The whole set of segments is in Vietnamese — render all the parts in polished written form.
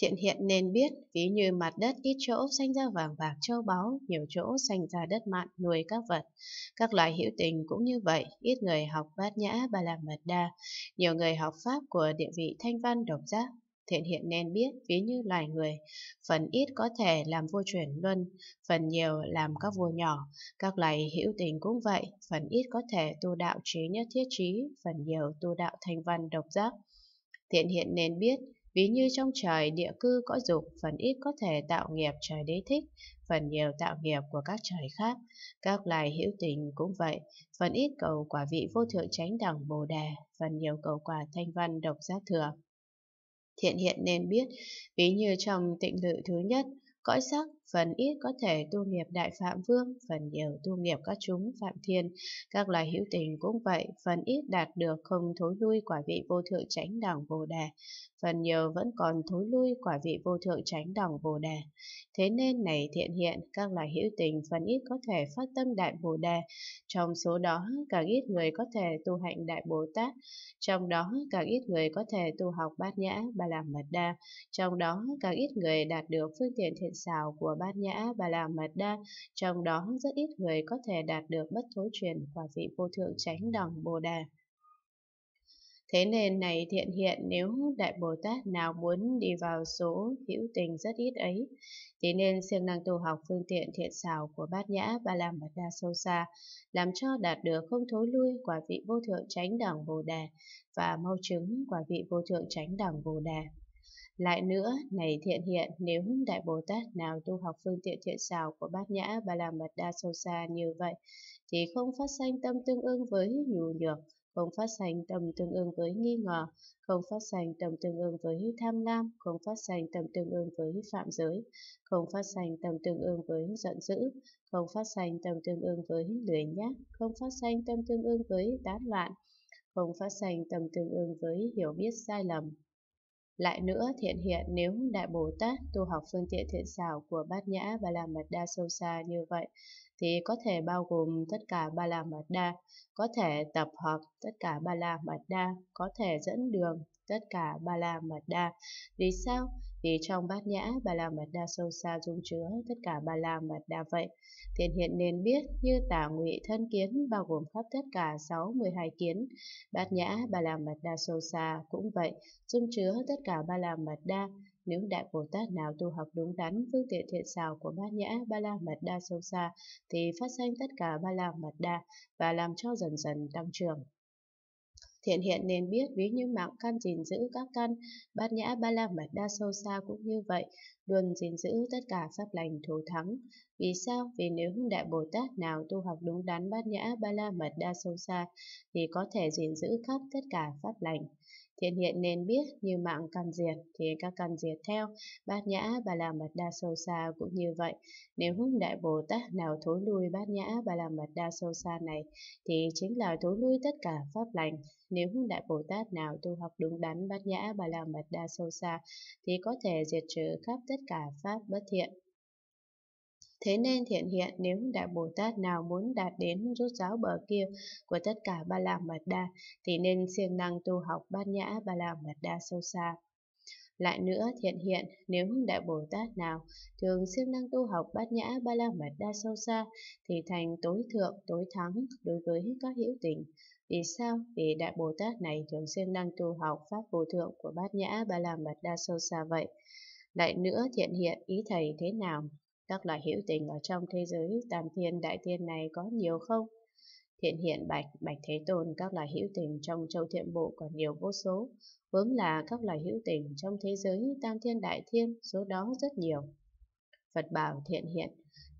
Thiện hiện nên biết, ví như mặt đất ít chỗ sanh ra vàng bạc châu báu, nhiều chỗ sanh ra đất mặn nuôi các vật. Các loài hữu tình cũng như vậy, ít người học Bát Nhã Ba La Mật Đa, nhiều người học pháp của địa vị thanh văn độc giác. Thiện hiện nên biết, ví như loài người, phần ít có thể làm vua chuyển luân, phần nhiều làm các vua nhỏ. Các loài hữu tình cũng vậy, phần ít có thể tu đạo trí nhất thiết trí, phần nhiều tu đạo thanh văn độc giác. Thiện hiện nên biết, ví như trong trời địa cư có dục, phần ít có thể tạo nghiệp trời đế thích, phần nhiều tạo nghiệp của các trời khác. Các loài hữu tình cũng vậy, phần ít cầu quả vị vô thượng chánh đẳng bồ đề, phần nhiều cầu quả thanh văn độc giác thừa. Thiện hiện nên biết, ví như trong tịnh lự thứ nhất, cõi sắc, phần ít có thể tu nghiệp đại phạm vương, phần nhiều tu nghiệp các chúng phạm thiên. Các loài hữu tình cũng vậy, phần ít đạt được không thối lui quả vị vô thượng chánh đẳng bồ đề, phần nhiều vẫn còn thối lui quả vị vô thượng chánh đẳng bồ đề. Thế nên này thiện hiện, các loài hữu tình phần ít có thể phát tâm đại bồ đề, trong số đó càng ít người có thể tu hạnh đại bồ tát, trong đó càng ít người có thể tu học bát nhã ba la mật đa, trong đó càng ít người đạt được phương tiện thiện xảo của Bát Nhã Ba La Mật Đa, trong đó rất ít người có thể đạt được bất thối chuyển quả vị vô thượng chánh đẳng bồ đề. Thế nên này thiện hiện, nếu Đại Bồ Tát nào muốn đi vào số hữu tình rất ít ấy, thế nên siêng năng tu học phương tiện thiện xảo của Bát Nhã Ba La Mật Đa sâu xa, làm cho đạt được không thối lui quả vị vô thượng chánh đẳng bồ đề và mau chứng quả vị vô thượng chánh đẳng bồ đề. Lại nữa, này thiện hiện, nếu Đại Bồ Tát nào tu học phương tiện thiện xảo của Bát Nhã Ba La Mật Đa sâu xa như vậy, thì không phát sanh tâm tương ưng với nhu nhược, không phát sanh tâm tương ưng với nghi ngờ, không phát sanh tâm tương ưng với tham lam, không phát sanh tâm tương ưng với phạm giới, không phát sanh tâm tương ưng với giận dữ, không phát sanh tâm tương ưng với lười nhác, không phát sanh tâm tương ưng với tán loạn, không phát sanh tâm tương ưng với hiểu biết sai lầm. Lại nữa thiện hiện, nếu Đại Bồ Tát tu học phương tiện thiện xảo của Bát Nhã Ba La Mật Đa sâu xa như vậy, thì có thể bao gồm tất cả Ba La Mật Đa, có thể tập hợp tất cả Ba La Mật Đa, có thể dẫn đường tất cả Ba La Mật Đa. Vì sao? Vì trong Bát Nhã Ba La Mật Đa sâu xa dung chứa tất cả Ba La Mật Đa vậy. Thiện hiện nên biết, như tả ngụy thân kiến bao gồm khắp tất cả 6-12 kiến, Bát Nhã Ba La Mật Đa sâu xa cũng vậy, dung chứa tất cả Ba La Mật Đa. Nếu Đại Bồ Tát nào tu học đúng đắn phương tiện thiện xảo của Bát Nhã Ba La Mật Đa sâu xa, thì phát sanh tất cả Ba La Mật Đa và làm cho dần dần tăng trưởng. Thiện hiện nên biết, ví như mạng căn gìn giữ các căn, Bát Nhã Ba La Mật Đa sâu xa cũng như vậy, luôn gìn giữ tất cả pháp lành thù thắng. Vì sao? Vì nếu Đại Bồ Tát nào tu học đúng đắn Bát Nhã Ba La Mật Đa sâu xa, thì có thể gìn giữ khắp tất cả pháp lành. Thiện hiện nên biết, như mạng căn diệt thì các căn diệt theo, Bát Nhã Ba La Mật Đa sâu xa cũng như vậy. Nếu Đại Bồ Tát nào thối lui Bát Nhã Ba La Mật Đa sâu xa này, thì chính là thối lui tất cả pháp lành. Nếu Đại Bồ Tát nào tu học đúng đắn Bát Nhã Ba La Mật Đa sâu xa, thì có thể diệt trừ khắp tất cả pháp bất thiện. Thế nên thiện hiện, nếu Đại Bồ Tát nào muốn đạt đến rốt ráo bờ kia của tất cả Ba La Mật Đa, thì nên siêng năng tu học Bát Nhã Ba La Mật Đa sâu xa. Lại nữa thiện hiện, nếu Đại Bồ Tát nào thường siêng năng tu học Bát Nhã Ba La Mật Đa sâu xa, thì thành tối thượng, tối thắng đối với các hữu tình. Vì sao? Vì Đại Bồ Tát này thường siêng năng tu học pháp vô thượng của Bát Nhã Ba La Mật Đa sâu xa vậy. Lại nữa thiện hiện, ý thầy thế nào? Các loài hữu tình ở trong thế giới tam thiên đại thiên này có nhiều không? Thiện hiện bạch, bạch Thế Tôn, các loài hữu tình trong châu Thiện Bộ còn nhiều vô số. Vốn là các loài hữu tình trong thế giới tam thiên đại thiên, số đó rất nhiều. Phật bảo thiện hiện,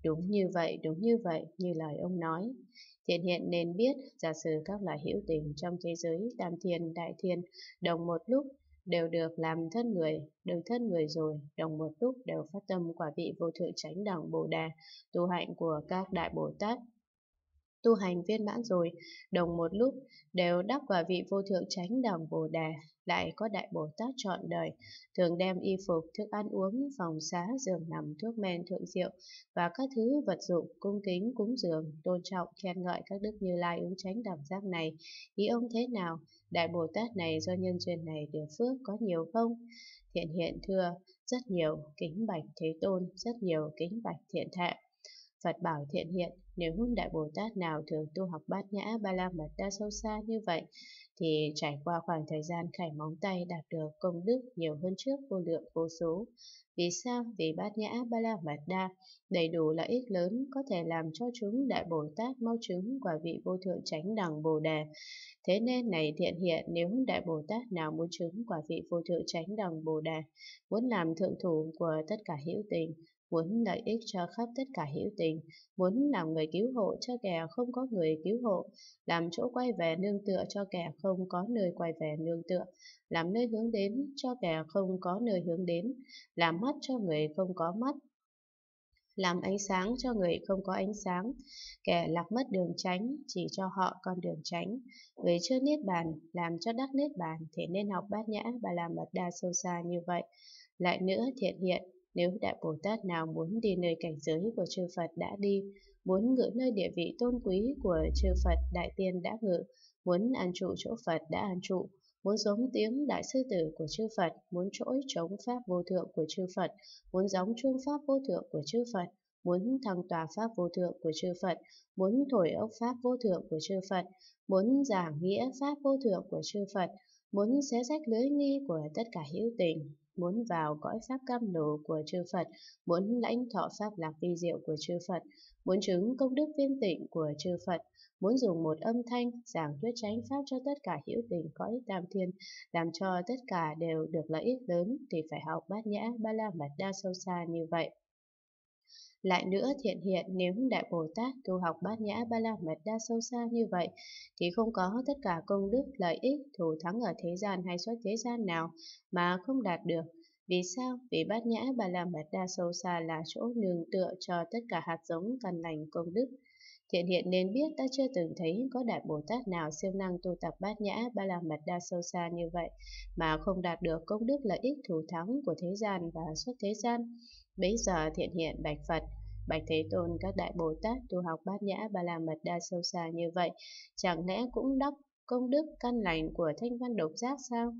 đúng như vậy, như lời ông nói. Thiện hiện nên biết, giả sử các loài hữu tình trong thế giới tam thiên đại thiên đồng một lúc đều được làm thân người, được thân người rồi, đồng một lúc đều phát tâm quả vị vô thượng chánh đẳng bồ đề, tu hạnh của các Đại Bồ Tát. Tu hành viên mãn rồi, đồng một lúc đều đắc quả vị vô thượng chánh đẳng bồ đề. Lại có Đại Bồ Tát trọn đời thường đem y phục, thức ăn uống, phòng xá, giường nằm, thuốc men, thượng rượu và các thứ vật dụng cung kính cúng dường, tôn trọng khen ngợi các đức Như Lai ứng chánh đẳng giác này. Ý ông thế nào? Đại Bồ Tát này do nhân duyên này được phước có nhiều không? Thiện Hiện thưa, rất nhiều, kính bạch Thế Tôn, rất nhiều, kính bạch Thiện Thệ. Phật bảo Thiện Hiện, nếu Đại Bồ Tát nào thường tu học Bát Nhã Ba La Mật Đa sâu xa như vậy, thì trải qua khoảng thời gian khải móng tay đạt được công đức nhiều hơn trước vô lượng vô số. Vì sao? Vì Bát Nhã Ba La Mật Đa đầy đủ lợi ích lớn có thể làm cho chúng Đại Bồ Tát mau chứng quả vị vô thượng chánh đẳng Bồ Đề. Thế nên này Thiện Hiện, nếu Đại Bồ Tát nào muốn chứng quả vị vô thượng chánh đẳng Bồ Đề, muốn làm thượng thủ của tất cả hữu tình, muốn lợi ích cho khắp tất cả hữu tình, muốn làm người cứu hộ cho kẻ không có người cứu hộ, làm chỗ quay về nương tựa cho kẻ không có nơi quay về nương tựa, làm nơi hướng đến cho kẻ không có nơi hướng đến, làm mắt cho người không có mắt, làm ánh sáng cho người không có ánh sáng, kẻ lạc mất đường chánh chỉ cho họ con đường chánh, người chưa niết bàn làm cho đắc niết bàn, thế nên học Bát Nhã Ba La Mật Đa sâu xa như vậy. Lại nữa Thiện Hiện, nếu Đại Bồ Tát nào muốn đi nơi cảnh giới của chư Phật đã đi, muốn ngự nơi địa vị tôn quý của chư Phật Đại Tiên đã ngự, muốn an trụ chỗ Phật đã an trụ, muốn giống tiếng Đại Sư Tử của chư Phật, muốn trỗi chống Pháp vô thượng của chư Phật, muốn gióng chuông Pháp vô thượng của chư Phật, muốn thăng tòa Pháp vô thượng của chư Phật, muốn thổi ốc Pháp vô thượng của chư Phật, muốn giảng nghĩa Pháp vô thượng của chư Phật, muốn xé rách lưới nghi của tất cả hữu tình, muốn vào cõi Pháp cam lộ của chư Phật, muốn lãnh thọ Pháp lạc vi diệu của chư Phật, muốn chứng công đức viên tịnh của chư Phật, muốn dùng một âm thanh giảng thuyết chánh Pháp cho tất cả hữu tình cõi tam thiên, làm cho tất cả đều được lợi ích lớn, thì phải học Bát Nhã Ba La Mật Đa sâu xa như vậy. Lại nữa Thiện Hiện, nếu Đại Bồ Tát tu học Bát Nhã Ba La Mật Đa sâu xa như vậy, thì không có tất cả công đức lợi ích thù thắng ở thế gian hay xuất thế gian nào mà không đạt được. Vì sao? Vì Bát Nhã Ba La Mật Đa sâu xa là chỗ nương tựa cho tất cả hạt giống căn lành công đức. Thiện Hiện nên biết, ta chưa từng thấy có Đại Bồ Tát nào siêu năng tu tập Bát Nhã Ba La Mật Đa sâu xa như vậy mà không đạt được công đức lợi ích thù thắng của thế gian và xuất thế gian. Bấy giờ Thiện Hiện bạch Phật, bạch Thế Tôn, các Đại Bồ Tát tu học Bát Nhã Ba La Mật Đa sâu xa như vậy, chẳng lẽ cũng đắc công đức căn lành của thanh văn độc giác sao?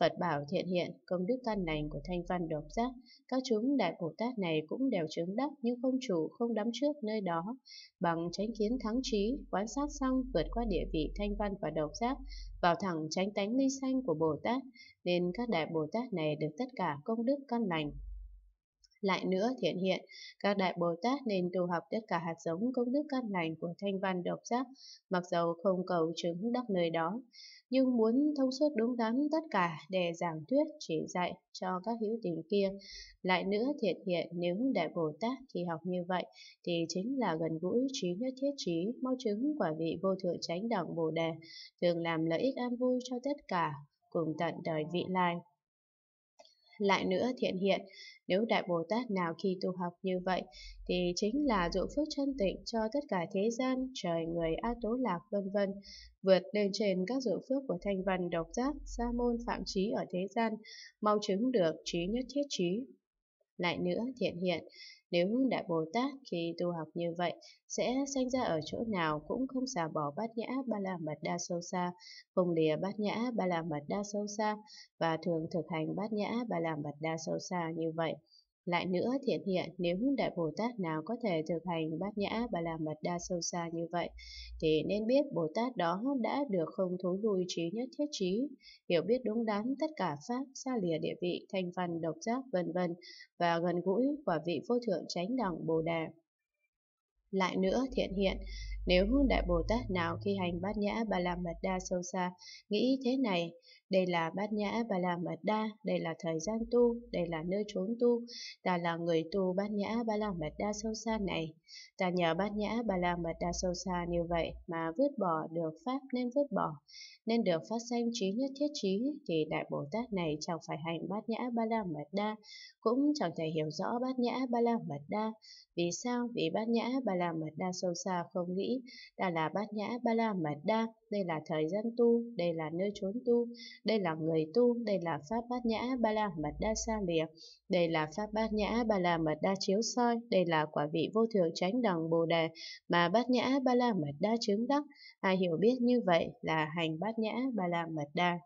Phật bảo Thiện Hiện, công đức căn lành của thanh văn độc giác, các chúng Đại Bồ Tát này cũng đều chứng đắc, nhưng không chủ, không đắm trước nơi đó. Bằng chánh kiến thắng trí, quan sát xong vượt qua địa vị thanh văn và độc giác, vào thẳng chánh tánh ly sanh của Bồ Tát, nên các Đại Bồ Tát này được tất cả công đức căn lành. Lại nữa Thiện Hiện, các Đại Bồ Tát nên tu học tất cả hạt giống công đức căn lành của thanh văn độc giác, mặc dầu không cầu chứng đắc nơi đó, nhưng muốn thông suốt đúng đắn tất cả để giảng thuyết chỉ dạy cho các hữu tình kia. Lại nữa Thiện Hiện, nếu Đại Bồ Tát khi học như vậy, thì chính là gần gũi trí nhất thiết trí, mau chứng quả vị vô thượng chánh đẳng Bồ Đề, thường làm lợi ích an vui cho tất cả, cùng tận đời vị lai. Lại nữa Thiện Hiện, nếu Đại Bồ Tát nào khi tu học như vậy, thì chính là dụ phước chân tịnh cho tất cả thế gian, trời người a tố lạc vân vân, vượt lên trên các dụ phước của thanh văn độc giác, sa môn phạm trí ở thế gian, mau chứng được trí nhất thiết trí. Lại nữa Thiện Hiện, nếu Đại Bồ Tát khi tu học như vậy, sẽ sanh ra ở chỗ nào cũng không xả bỏ Bát Nhã Ba La Mật Đa sâu xa, không lìa Bát Nhã Ba La Mật Đa sâu xa, và thường thực hành Bát Nhã Ba La Mật Đa sâu xa như vậy. Lại nữa Thiện Hiện, nếu Đại Bồ Tát nào có thể thực hành Bát Nhã Ba La Mật Đa sâu xa như vậy, thì nên biết Bồ Tát đó đã được không thối lui trí nhất thiết trí, hiểu biết đúng đắn tất cả pháp, xa lìa địa vị thanh văn độc giác vân vân, và gần gũi quả vị vô thượng chánh đẳng Bồ Đề. Lại nữa Thiện Hiện, nếu Đại Bồ Tát nào khi hành Bát Nhã Ba La Mật Đa sâu xa nghĩ thế này: đây là Bát Nhã Ba La Mật Đa, đây là thời gian tu, đây là nơi trốn tu, ta là người tu Bát Nhã Ba La Mật Đa sâu xa này, ta nhờ Bát Nhã Ba La Mật Đa sâu xa như vậy mà vứt bỏ được pháp nên vứt bỏ, nên được phát sanh trí nhất thiết trí, thì Đại Bồ Tát này chẳng phải hành Bát Nhã Ba La Mật Đa, cũng chẳng thể hiểu rõ Bát Nhã Ba La Mật Đa. Vì sao? Vì Bát Nhã Ba La Mật Đa sâu xa không nghĩ Mỹ, Đà là Bát Nhã Ba La Mật Đa, đây là thời gian tu, đây là nơi trốn tu, đây là người tu, đây là Pháp Bát Nhã Ba La Mật Đa Xa Lìa, đây là Pháp Bát Nhã Ba La Mật Đa Chiếu Soi, đây là quả vị vô thượng chánh đẳng Bồ Đề mà Bát Nhã Ba La Mật Đa chứng đắc. Ai hiểu biết như vậy là hành Bát Nhã Ba La Mật Đa.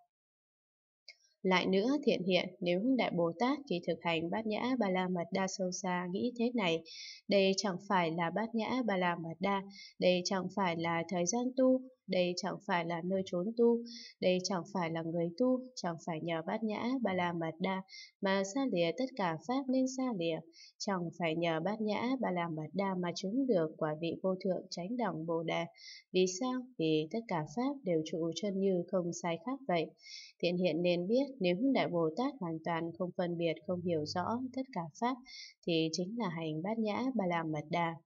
Lại nữa, thiện hiện, nếu Đại Bồ Tát khi thực hành Bát Nhã Ba La Mật Đa sâu xa nghĩ thế này: đây chẳng phải là Bát Nhã Ba La Mật Đa, đây chẳng phải là thời gian tu, đây chẳng phải là nơi trốn tu, đây chẳng phải là người tu, chẳng phải nhờ Bát Nhã Ba La Mật Đa mà xa lìa tất cả pháp nên xa lìa, chẳng phải nhờ Bát Nhã Ba La Mật Đa mà chứng được quả vị vô thượng chánh đẳng Bồ Đề. Vì sao? Vì tất cả pháp đều trụ chân như không sai khác vậy. Thiện hiện nên biết, nếu Đại Bồ Tát hoàn toàn không phân biệt, không hiểu rõ tất cả pháp thì chính là hành Bát Nhã Ba La Mật Đa.